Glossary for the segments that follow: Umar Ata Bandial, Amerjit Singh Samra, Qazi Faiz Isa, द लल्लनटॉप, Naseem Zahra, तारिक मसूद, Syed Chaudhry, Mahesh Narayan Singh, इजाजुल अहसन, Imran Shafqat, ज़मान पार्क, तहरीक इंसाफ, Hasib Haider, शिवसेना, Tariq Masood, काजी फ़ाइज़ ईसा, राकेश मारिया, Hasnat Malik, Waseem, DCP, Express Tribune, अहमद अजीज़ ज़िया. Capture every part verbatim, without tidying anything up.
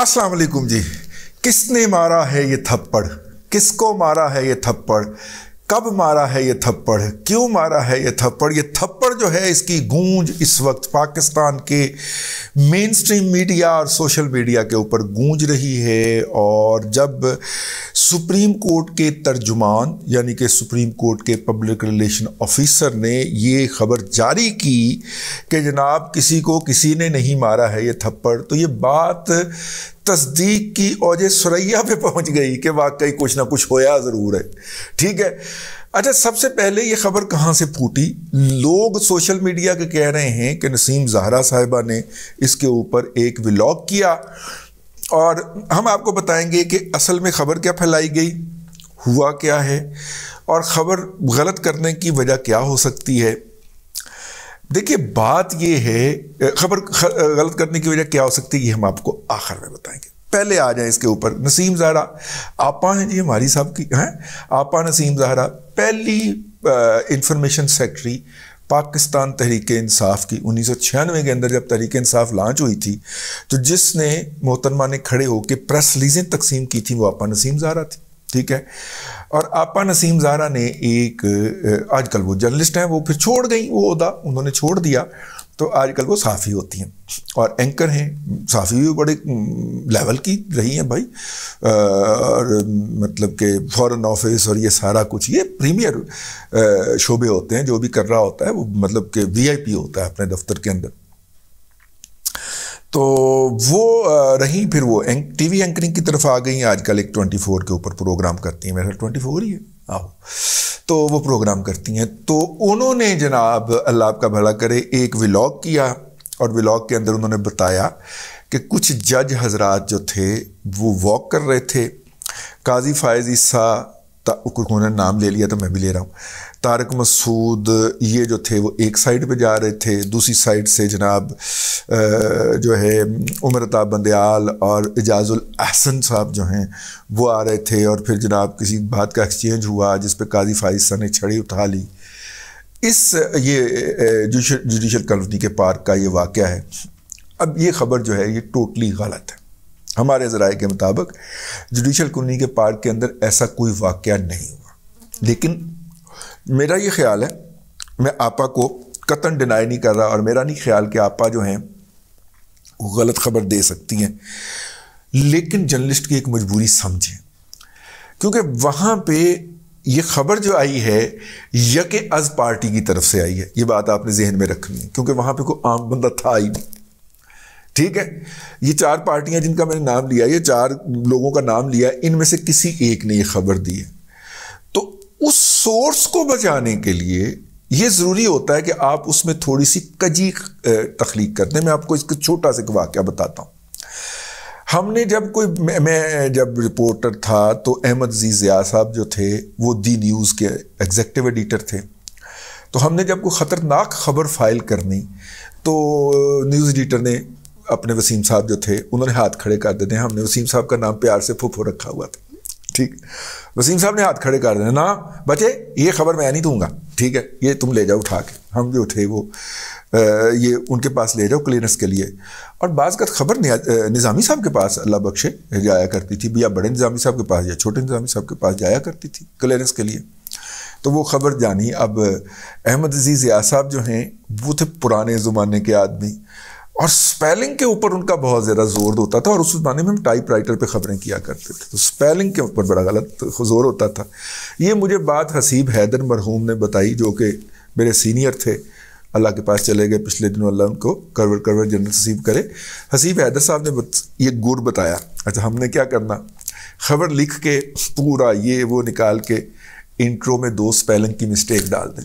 अस्सलाम वालेकुम जी। किसने मारा है ये थप्पड़, किसको मारा है ये थप्पड़, कब मारा है ये थप्पड़, क्यों मारा है ये थप्पड़। ये थप्पड़ जो है इसकी गूंज इस वक्त पाकिस्तान के मेन स्ट्रीम मीडिया और सोशल मीडिया के ऊपर गूंज रही है। और जब सुप्रीम कोर्ट के तर्जुमान यानी कि सुप्रीम कोर्ट के पब्लिक रिलेशन ऑफिसर ने ये खबर जारी की कि जनाब किसी को किसी ने नहीं मारा है ये थप्पड़, तो ये बात तस्दीक की औजे सुरैया पे पहुंच गई कि वाकई कुछ ना कुछ होया ज़रूर है। ठीक है, अच्छा सबसे पहले ये ख़बर कहाँ से फूटी। लोग सोशल मीडिया के कह रहे हैं कि नसीम ज़हरा साहिबा ने इसके ऊपर एक व्लॉग किया, और हम आपको बताएंगे कि असल में ख़बर क्या फैलाई गई, हुआ क्या है और ख़बर गलत करने की वजह क्या हो सकती है। देखिए बात ये है, खबर गलत करने की वजह क्या हो सकती है ये हम आपको आखिर में बताएंगे। पहले आ जाए इसके ऊपर। नसीम ज़हरा आपा हैं जी, हमारी साहब की हैं आपा नसीम ज़हरा, पहली इंफॉर्मेशन सेक्रेटरी पाकिस्तान तहरीक इंसाफ की। उन्नीस सौ छियानवे के अंदर जब तहरीक इंसाफ लॉन्च हुई थी तो जिसने मोहतरमा ने खड़े होकर प्रेस रिलीजें तकसीम की थी वो आपा नसीम ज़हरा थी। ठीक है, और आपा नसीम ज़हरा ने एक, आजकल वो जर्नलिस्ट हैं, वो फिर छोड़ गई वो ओहदा, उन्होंने छोड़ दिया, तो आजकल वो साफ़ी होती हैं और एंकर हैं। साफ़ी भी बड़े लेवल की रही हैं भाई, और मतलब के फॉरेन ऑफिस और ये सारा कुछ, ये प्रीमियर शोबे होते हैं, जो भी कर रहा होता है वो मतलब के वीआईपी होता है अपने दफ्तर के अंदर। तो वो रहीं, फिर वो एंक, टीवी एंकरिंग की तरफ आ गई। आजकल एक चौबीस के ऊपर प्रोग्राम करती हैं, मेरा चौबीस ही है आओ, तो वो प्रोग्राम करती हैं। तो उन्होंने जनाब अल्लाह आपका भला करे एक व्लॉग किया, और व्लॉग के अंदर उन्होंने बताया कि कुछ जज हजरात जो थे वो वॉक कर रहे थे। काजी फ़ाइज़ ईसा, उन्होंने नाम ले लिया तो मैं भी ले रहा हूँ, तारिक मसूद, ये जो थे वो एक साइड पे जा रहे थे, दूसरी साइड से जनाब जो है उमर अता बंदियाल और इजाजुल अहसन साहब जो हैं वो आ रहे थे। और फिर जनाब किसी बात का एक्सचेंज हुआ जिस पे काजी फ़ाइज़ ईसा ने छड़ी उठा ली। इस ये जुडिशल कॉलोनी के पार्क का ये वाक़या है। अब ये ख़बर जो है ये टोटली गलत है। हमारे ज़राए के मुताबिक जुडिशल कॉलोनी के पार्क के अंदर ऐसा कोई वाक़या नहीं हुआ, लेकिन मेरा ये ख्याल है, मैं आपा को कतन डिनाई नहीं कर रहा, और मेरा नहीं ख्याल कि आपा जो हैं वो गलत ख़बर दे सकती हैं, लेकिन जर्नलिस्ट की एक मजबूरी समझें, क्योंकि वहाँ पे ये ख़बर जो आई है यके अज पार्टी की तरफ से आई है। ये बात आपने जहन में रखनी है, क्योंकि वहाँ पे कोई आम बंदा था ही नहीं। ठीक है, ये चार पार्टियां जिनका मैंने नाम लिया, ये चार लोगों का नाम लिया, इनमें से किसी एक ने ये खबर दी है। तो उस सोर्स को बचाने के लिए ये ज़रूरी होता है कि आप उसमें थोड़ी सी कजी तख्लीक करते हैं। मैं आपको इसका छोटा सा एक वाक़या बताता हूँ। हमने जब कोई मैं, मैं जब रिपोर्टर था तो अहमद जी ज़िया साहब जो थे वो दी न्यूज़ के एग्जीक्यूटिव एडिटर थे, तो हमने जब कोई ख़तरनाक खबर फाइल करनी तो न्यूज़ एडिटर ने अपने वसीम साहब जो थे उन्होंने हाथ खड़े कर देते हैं। हमने वसीम साहब का नाम प्यार से फुफो रखा हुआ था। ठीक, वसीम साहब ने हाथ खड़े कर देना, ना बचे ये खबर मैं नहीं दूंगा, ठीक है ये तुम ले जाओ उठा के। हम जो थे वो आ, ये उनके पास ले जाओ क्लीयरेंस के लिए। और बाज़ का खबर निज़ामी साहब के पास अल्लाह बख्शे जाया करती थी, या बड़े निज़ामी साहब के पास या छोटे निज़ामी साहब के पास जाया करती थी क्लीयरेंस के लिए। तो वो खबर जानी। अब अहमद अजीज़ ज़िया साहब जो हैं वो थे पुराने ज़माने के आदमी, और स्पेलिंग के ऊपर उनका बहुत ज़्यादा जोर होता था, और उस ज़माने में हम टाइप राइटर पर ख़बरें किया करते थे, तो स्पेलिंग के ऊपर बड़ा गलत जोर होता था। ये मुझे बात हसीब हैदर मरहूम ने बताई, जो कि मेरे सीनियर थे, अल्लाह के पास चले गए पिछले दिनों, अल्लाह उनको करवर करवर जन्नत नसीब करे। हसीब हैदर साहब ने बत, ये गुर बताया। अच्छा हमने क्या करना, ख़बर लिख के पूरा ये वो निकाल के इंट्रो में दो स्पेलिंग की मिस्टेक डाल दें।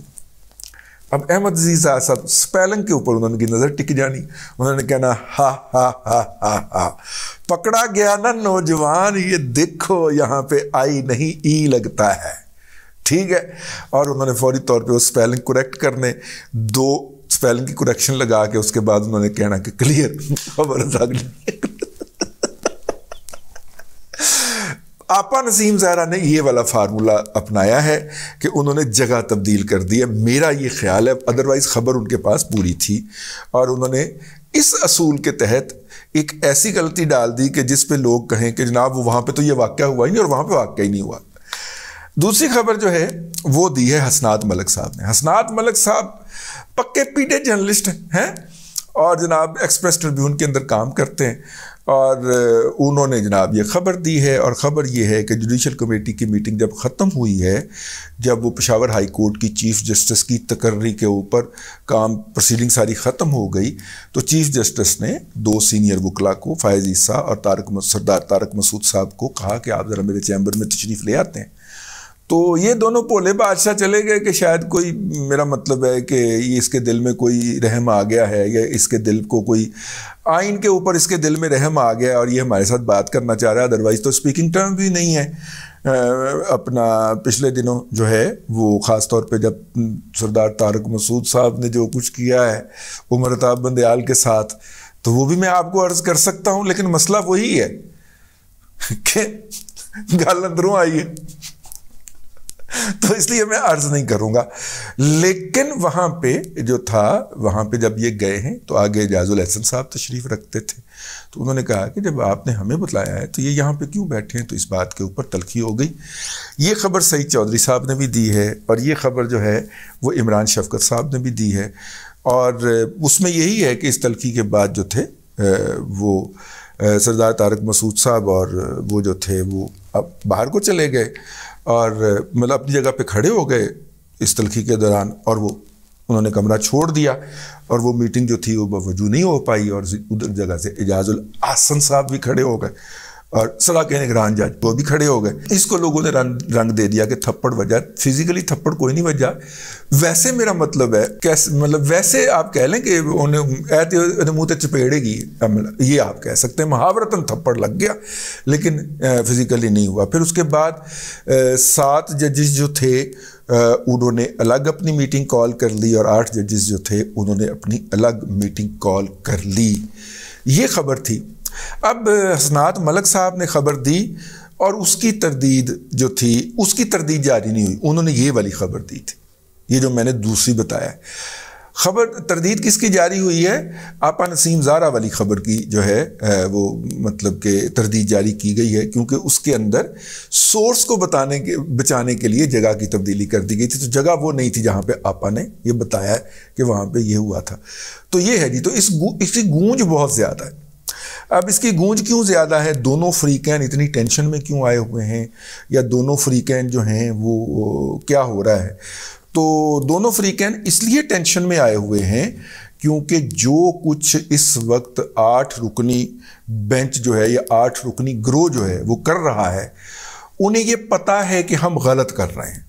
अब अहमद अजीज़ साहब स्पेलिंग के ऊपर उन्होंने की नज़र टिक जानी, उन्होंने कहना हा हा हा हा हा, पकड़ा गया ना नौजवान, ये देखो यहाँ पे आई नहीं ई लगता है। ठीक है, और उन्होंने फौरी तौर पे वो स्पेलिंग करेक्ट करने, दो स्पेलिंग की करेक्शन लगा के उसके बाद उन्होंने कहना कि क्लियर खबर आपा नसीम ज़हरा ने ये वाला फार्मूला अपनाया है कि उन्होंने जगह तब्दील कर दी है। मेरा ये ख्याल है, अदरवाइज़ ख़बर उनके पास पूरी थी, और उन्होंने इस असूल के तहत एक ऐसी गलती डाल दी कि जिस पे लोग कहें कि जनाब वो वहाँ पे तो ये वाकया हुआ ही नहीं और वहाँ पे वाकया ही नहीं हुआ। दूसरी खबर जो है वो दी है हसनात मलिक साहब ने। हसनात मलिक साहब पक्के पीटे जर्नलिस्ट हैं और जनाब एक्सप्रेस ट्रिब्यून के अंदर काम करते हैं और उन्होंने जनाब ये खबर दी है और ख़बर ये है कि जुडिशल कमेटी की मीटिंग जब ख़त्म हुई है, जब वो पेशावर हाई कोर्ट की चीफ़ जस्टिस की तकर्री के ऊपर काम प्रोसीडिंग सारी ख़त्म हो गई, तो चीफ़ जस्टिस ने दो सीनियर वकला को, फैज़ ईसा और तारक सरदार तारक मसूद साहब को कहा कि आप ज़रा मेरे चैम्बर में तशरीफ़ ले आते हैं। तो ये दोनों पोले बादशाह चले गए कि शायद कोई, मेरा मतलब है कि ये इसके दिल में कोई रहम आ गया है या इसके दिल को कोई आइन के ऊपर इसके दिल में रहम आ गया और ये हमारे साथ बात करना चाह रहा है, अदरवाइज़ तो स्पीकिंग टर्म भी नहीं है। आ, अपना पिछले दिनों जो है वो ख़ास तौर पे जब सरदार तारक मसूद साहब ने जो कुछ किया है उमर अता बंदियाल के साथ, तो वो भी मैं आपको अर्ज़ कर सकता हूँ, लेकिन मसला वही है कि गाल अंदरों आई है, तो इसलिए मैं अर्ज़ नहीं करूँगा। लेकिन वहाँ पे जो था, वहाँ पे जब ये गए हैं तो आगे इजाजुल अहसन साहब तशरीफ़ रखते थे, तो उन्होंने कहा कि जब आपने हमें बताया है तो ये यहाँ पे क्यों बैठे हैं, तो इस बात के ऊपर तल्खी हो गई। ये खबर सईद चौधरी साहब ने भी दी है और ये खबर जो है वो इमरान शफकत साहब ने भी दी है और उसमें यही है कि इस तल्खी के बाद जो थे वो सरदार तारक मसूद साहब और वो जो थे वो अब बाहर को चले गए और मतलब अपनी जगह पे खड़े हो गए इस तल्खी के दौरान और वो उन्होंने कमरा छोड़ दिया और वो मीटिंग जो थी वो बावजूद नहीं हो पाई और उधर जगह से इजाजुल अहसन साहब भी खड़े हो गए और सदा के निगरान जज वो भी खड़े हो गए। इसको लोगों ने रंग दे दिया कि थप्पड़ वजह, फिजिकली थप्पड़ कोई नहीं वजह, वैसे मेरा मतलब है कैसे, मतलब वैसे आप कह लें कि उन्हें मुँह तो चपेड़ेगी, ये आप कह सकते हैं, महावरतन थप्पड़ लग गया, लेकिन फिजिकली नहीं हुआ। फिर उसके बाद सात जजेस जो थे उन्होंने अलग अपनी मीटिंग कॉल कर ली और आठ जजेस जो थे उन्होंने अपनी अलग मीटिंग कॉल कर ली। ये खबर थी। अब हसनात मलिक साहब ने खबर दी और उसकी तरदीद जो थी, उसकी तरदीद जारी नहीं हुई, उन्होंने ये वाली खबर दी थी, ये जो मैंने दूसरी बताया। खबर तरदीद किसकी जारी हुई है, आपा नसीम ज़ारा वाली खबर की जो है वो मतलब के तरदीद जारी की गई है, क्योंकि उसके अंदर सोर्स को बताने के बचाने के लिए जगह की तब्दीली कर दी गई थी, तो जगह वो नहीं थी जहाँ पे आपा ने ये बताया कि वहाँ पे ये हुआ था। तो ये है जी। तो इस इसकी गूंज बहुत ज़्यादा है। अब इसकी गूंज क्यों ज़्यादा है, दोनों फ्रीकैन इतनी टेंशन में क्यों आए हुए हैं, या दोनों फ्रीकैन जो हैं वो क्या हो रहा है, तो दोनों फ्रीकैन इसलिए टेंशन में आए हुए हैं क्योंकि जो कुछ इस वक्त आठ रुकनी बेंच जो है या आठ रुकनी ग्रोह जो है वो कर रहा है, उन्हें ये पता है कि हम गलत कर रहे हैं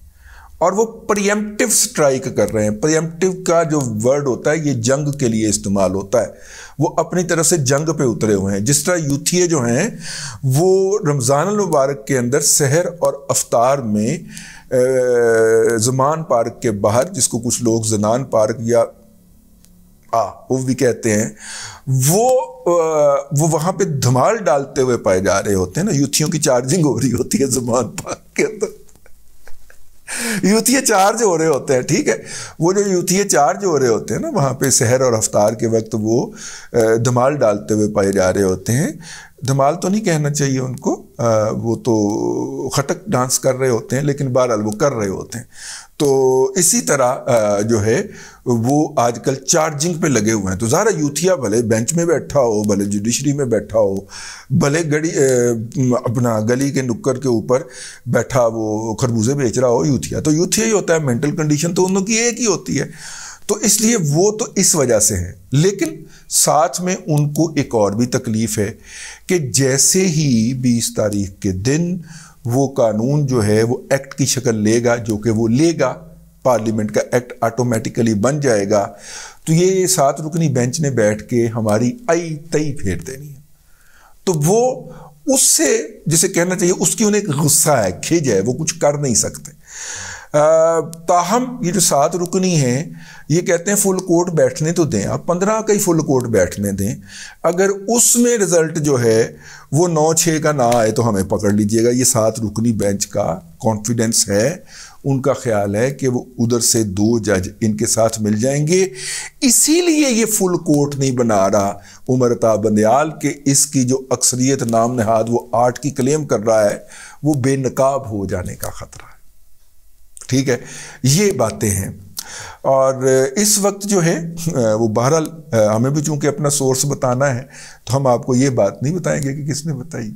और वो प्रीएम्प्टिव स्ट्राइक कर रहे हैं। प्रीएम्प्टिव का जो वर्ड होता है ये जंग के लिए इस्तेमाल होता है, वो अपनी तरफ से जंग पे उतरे हुए हैं। जिस तरह यूथिये जो हैं वो रमज़ान मुबारक के अंदर सहर और अफ्तार में ज़मान पार्क के बाहर, जिसको कुछ लोग ज़नान पार्क या आ वो भी कहते हैं, वो वो वहाँ पे धमाल डालते हुए पाए जा रहे होते हैं ना। यूथियों की चार्जिंग हो रही होती है ज़मान पार्क के अंदर, यूथिये चार्ज हो रहे होते हैं, ठीक है। वो जो यूथिये चार्ज हो रहे होते हैं ना वहाँ पे सहर और अफ्तार के वक्त, वो धमाल डालते हुए पाए जा रहे होते हैं। धमाल तो नहीं कहना चाहिए उनको, आ, वो तो खटक डांस कर रहे होते हैं, लेकिन बहरहाल वो कर रहे होते हैं। तो इसी तरह आ, जो है वो आजकल चार्जिंग पे लगे हुए हैं। तो ज़ारा यूथिया भले बेंच में बैठा हो, भले जुडिशरी में बैठा हो, भले गली अपना गली के नुक्कड़ के ऊपर बैठा वो खरबूजे बेच रहा हो, यूथिया तो यूथिया ही होता है। मेंटल कंडीशन तो उन लोग की एक ही होती है, तो इसलिए वो तो इस वजह से है। लेकिन साथ में उनको एक और भी तकलीफ़ है कि जैसे ही बीस तारीख के दिन वो कानून जो है वो एक्ट की शक्ल लेगा, जो कि वो लेगा, पार्लियामेंट का एक्ट ऑटोमेटिकली बन जाएगा, तो ये सात रुकनी बेंच ने बैठ के हमारी आई तई फेर देनी है। तो वो उससे, जिसे कहना चाहिए, उसकी उन्हें एक गुस्सा है, खिज है, वो कुछ कर नहीं सकते। ताहम ये जो सात रुकनी हैं ये कहते हैं फुल कोर्ट बैठने तो दें, आप पंद्रह का ही फुल कोर्ट बैठने दें। अगर उसमें रिज़ल्ट जो है वो नौ छः का ना आए तो हमें पकड़ लीजिएगा। ये सात रुकनी बेंच का कॉन्फिडेंस है, उनका ख्याल है कि वो उधर से दो जज इनके साथ मिल जाएंगे, इसीलिए ये फुल कोर्ट नहीं बना रहा उमर अता बंदियाल के। इसकी जो अक्सरियत नाम नहाद वो आठ की क्लेम कर रहा है, वो बेनकाब हो जाने का ख़तरा है। ठीक है, ये बातें हैं। और इस वक्त जो है वो बहरहाल हमें भी चूँकि अपना सोर्स बताना है तो हम आपको ये बात नहीं बताएंगे कि किसने बताई,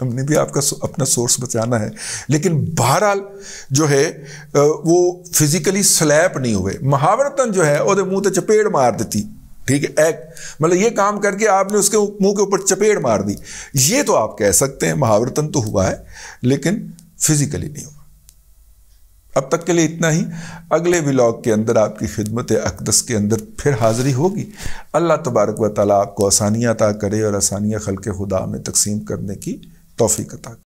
हमने भी आपका अपना सोर्स बचाना है। लेकिन बहरहाल जो है वो फिज़िकली स्लैप नहीं हुए, महावरतन जो है वो मुँह ते चपेट मार देती। ठीक है, एक मतलब ये काम करके आपने उसके मुँह के ऊपर चपेट मार दी, ये तो आप कह सकते हैं महावरतन तो हुआ है, लेकिन फिज़िकली नहीं हुआ। अब तक के लिए इतना ही। अगले व्लॉग के अंदर आपकी खिदमत अक़दस के अंदर फिर हाज़िरी होगी। अल्लाह तबारक व तआला आपको आसानियाँ अता करे और आसानियाँ खल्क़ खुदा में तकसीम करने की तौफ़ीक़ अता करे।